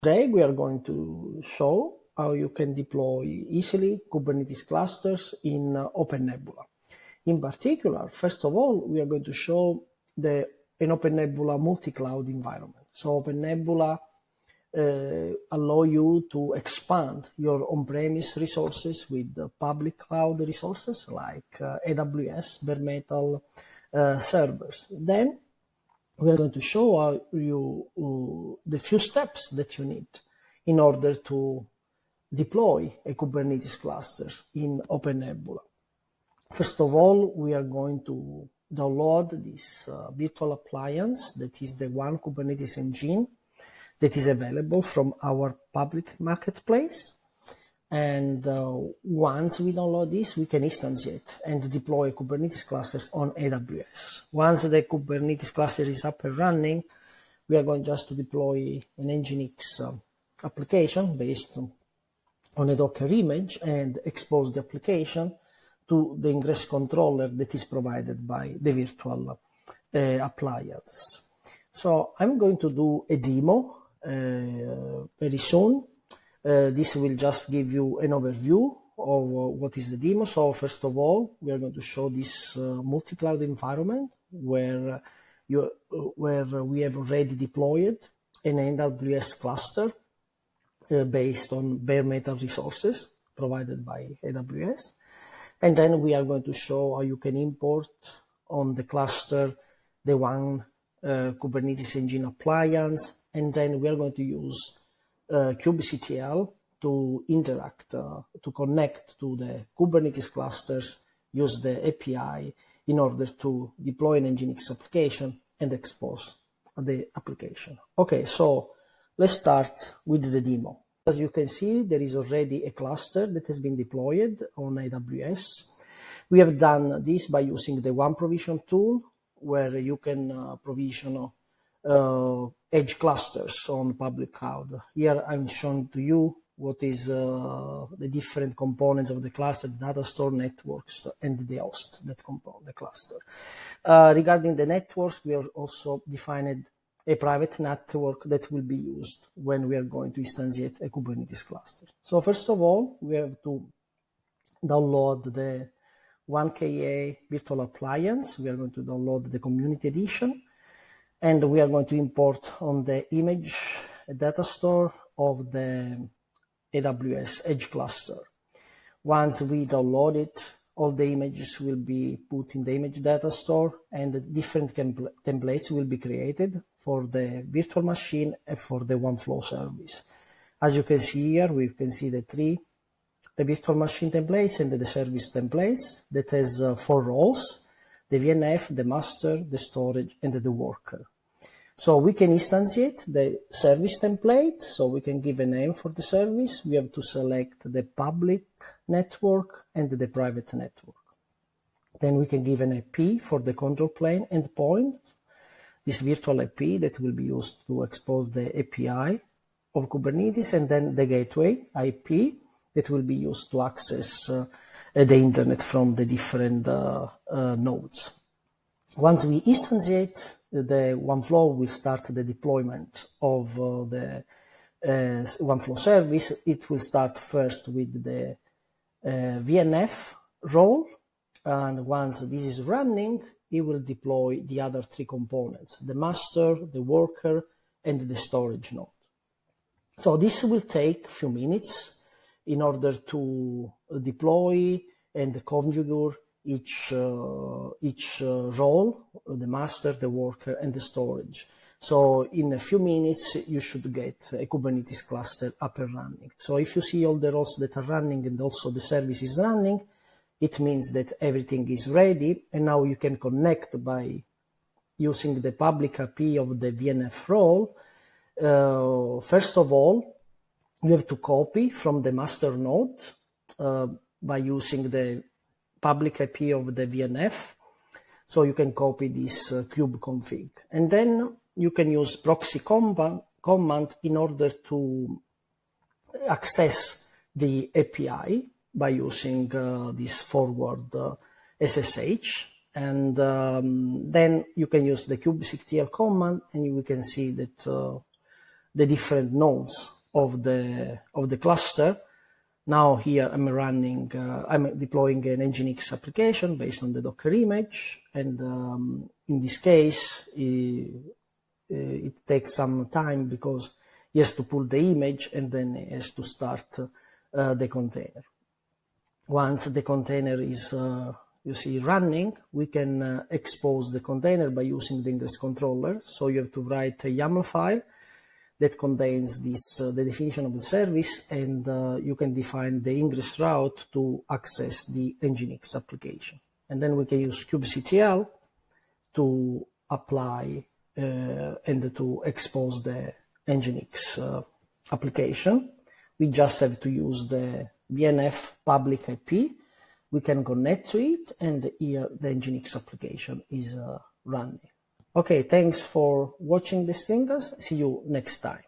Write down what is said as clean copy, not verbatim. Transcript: Today we are going to show how you can deploy easily Kubernetes clusters in OpenNebula. In particular, first of all, we are going to show an OpenNebula multi-cloud environment. So OpenNebula allow you to expand your on-premise resources with public cloud resources like AWS, bare metal servers. Then we are going to show how you the few steps that you need in order to deploy a Kubernetes cluster in OpenNebula. First of all, we are going to download this virtual appliance that is the One Kubernetes engine that is available from our public marketplace. And once we download this, we can instantiate and deploy Kubernetes clusters on AWS. Once the Kubernetes cluster is up and running, we are going just to deploy an Nginx application based on a Docker image and expose the application to the ingress controller that is provided by the virtual appliance. So I'm going to do a demo very soon. This will just give you an overview of what is the demo. So first of all, we are going to show this multi-cloud environment where we have already deployed an AWS cluster based on bare metal resources provided by AWS. And then we are going to show how you can import on the cluster the One Kubernetes engine appliance. And then we are going to use kubectl to interact, to connect to the Kubernetes clusters, use the API in order to deploy an Nginx application and expose the application. Okay, so let's start with the demo. As you can see, there is already a cluster that has been deployed on AWS. We have done this by using the OneProvision tool, where you can provision edge clusters on public cloud. Here I'm showing to you what is the different components of the cluster, data store, networks, and the host that compose the cluster. Regarding the networks, we have also defined a private network that will be used when we are going to instantiate a Kubernetes cluster. So first of all, we have to download the OneKE virtual appliance. We are going to download the community edition. And we are going to import on the image data store of the AWS Edge cluster. Once we download it, all the images will be put in the image data store and the different templates will be created for the virtual machine and for the OneFlow service. As you can see here, we can see the virtual machine templates and the service templates that has 4 roles: the VNF, the master, the storage, and the worker. So we can instantiate the service template, so we can give a name for the service. We have to select the public network and the private network. Then we can give an IP for the control plane endpoint, this virtual IP that will be used to expose the API of Kubernetes, and then the gateway IP that will be used to access the internet from the different nodes. Once we instantiate, the OneFlow will start the deployment of the OneFlow service. It will start first with the VNF role, and once this is running, it will deploy the other 3 components: the master, the worker, and the storage node. So this will take a few minutes in order to deploy and configure each role, the master, the worker, and the storage. So in a few minutes, you should get a Kubernetes cluster up and running. So if you see all the roles that are running and also the service is running, it means that everything is ready. And now you can connect by using the public IP of the VNF role. First of all, you have to copy from the master node by using the public IP of the VNF. So you can copy this kube config. And then you can use proxy command in order to access the API by using this forward SSH. And then you can use the kubectl command, and we can see that the different nodes of the cluster. Now here I'm running, I'm deploying an Nginx application based on the Docker image, and in this case, it takes some time because he has to pull the image and then he has to start the container. Once the container is, you see, running, we can expose the container by using the ingress controller. So you have to write a YAML file that contains this, the definition of the service, and you can define the ingress route to access the Nginx application. And then we can use kubectl to apply and to expose the Nginx application. We just have to use the VNF public IP. We can connect to it, and here the Nginx application is running. Okay, thanks for watching these things. See you next time.